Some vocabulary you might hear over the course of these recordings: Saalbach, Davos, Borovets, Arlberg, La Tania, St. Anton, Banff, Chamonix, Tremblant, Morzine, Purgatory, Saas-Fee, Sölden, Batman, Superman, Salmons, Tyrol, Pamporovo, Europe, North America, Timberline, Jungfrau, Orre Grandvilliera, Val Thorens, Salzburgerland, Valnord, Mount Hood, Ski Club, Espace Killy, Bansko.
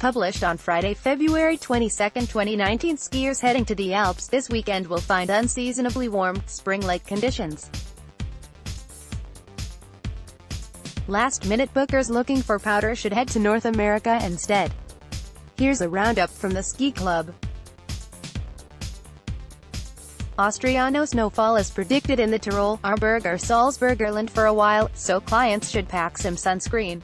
Published on Friday, February 22, 2019, skiers heading to the Alps this weekend will find unseasonably warm, spring-like conditions. Last-minute bookers looking for powder should head to North America instead. Here's a roundup from the Ski Club. Austriano snowfall is predicted in the Tyrol, Arlberg or Salzburgerland for a while, so clients should pack some sunscreen.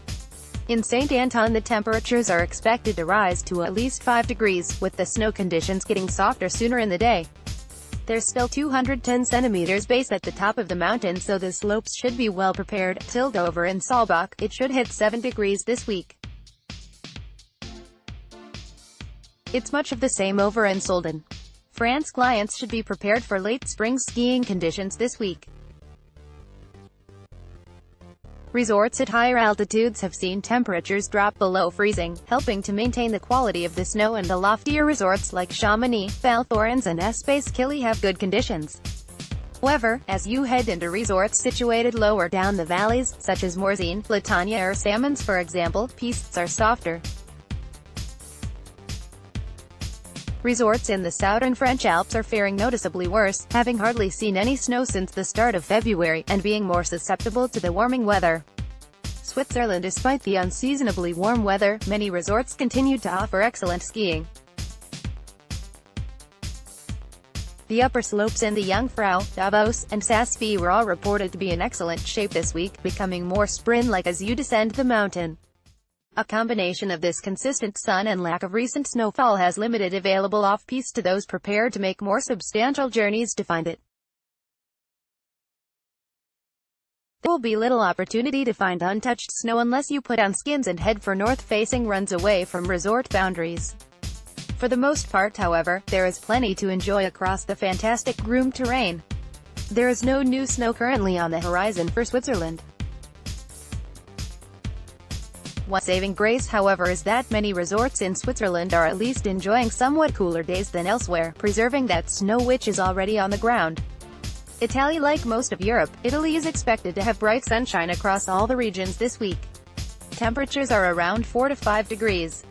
In St. Anton the temperatures are expected to rise to at least 5 degrees, with the snow conditions getting softer sooner in the day. There's still 210 centimeters base at the top of the mountain, so the slopes should be well prepared. Over in Saalbach, it should hit 7 degrees this week. It's much of the same over in Sölden. France clients should be prepared for late spring skiing conditions this week. Resorts at higher altitudes have seen temperatures drop below freezing, helping to maintain the quality of the snow, and the loftier resorts like Chamonix, Val Thorens and Espace Killy have good conditions. However, as you head into resorts situated lower down the valleys, such as Morzine, La Tania or Salmons for example, pistes are softer. Resorts in the southern French Alps are faring noticeably worse, having hardly seen any snow since the start of February, and being more susceptible to the warming weather. Switzerland. Despite the unseasonably warm weather, many resorts continued to offer excellent skiing. The upper slopes in the Jungfrau, Davos, and Saas-Fee were all reported to be in excellent shape this week, becoming more spring-like as you descend the mountain. A combination of this consistent sun and lack of recent snowfall has limited available off-piste to those prepared to make more substantial journeys to find it. There will be little opportunity to find untouched snow unless you put on skins and head for north-facing runs away from resort boundaries. For the most part, however, there is plenty to enjoy across the fantastic groomed terrain. There is no new snow currently on the horizon for Switzerland. One saving grace, however, is that many resorts in Switzerland are at least enjoying somewhat cooler days than elsewhere, preserving that snow which is already on the ground. Italy. Like most of Europe, Italy is expected to have bright sunshine across all the regions this week. Temperatures are around 4 to 5 degrees.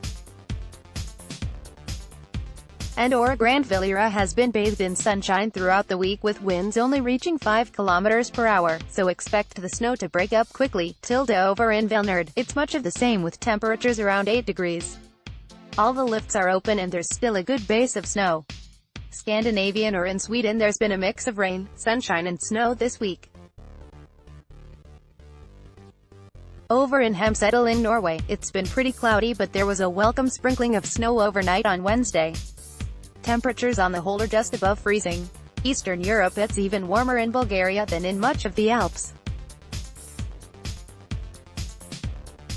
And Orre Grandvilliera has been bathed in sunshine throughout the week, with winds only reaching 5 km/h, so expect the snow to break up quickly. Over in Valnord, it's much of the same with temperatures around 8 degrees. All the lifts are open and there's still a good base of snow. Scandinavian or in Sweden, there's been a mix of rain, sunshine and snow this week. Over in Hemsedal in Norway, it's been pretty cloudy, but there was a welcome sprinkling of snow overnight on Wednesday. Temperatures on the whole are just above freezing. Eastern Europe. It's even warmer in Bulgaria than in much of the Alps.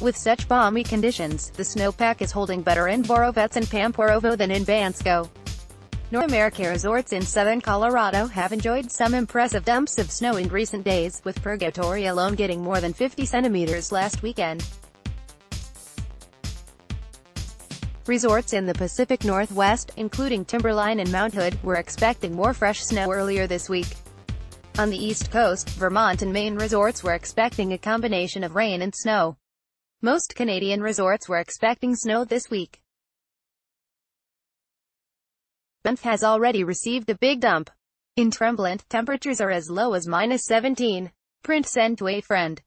With such balmy conditions, the snowpack is holding better in Borovets and Pamporovo than in Bansko. North American resorts in southern Colorado have enjoyed some impressive dumps of snow in recent days, with Purgatory alone getting more than 50 centimeters last weekend. Resorts in the Pacific Northwest, including Timberline and Mount Hood, were expecting more fresh snow earlier this week. On the East Coast, Vermont and Maine resorts were expecting a combination of rain and snow. Most Canadian resorts were expecting snow this week. Banff has already received a big dump. In Tremblant, temperatures are as low as -17. Print send to a friend.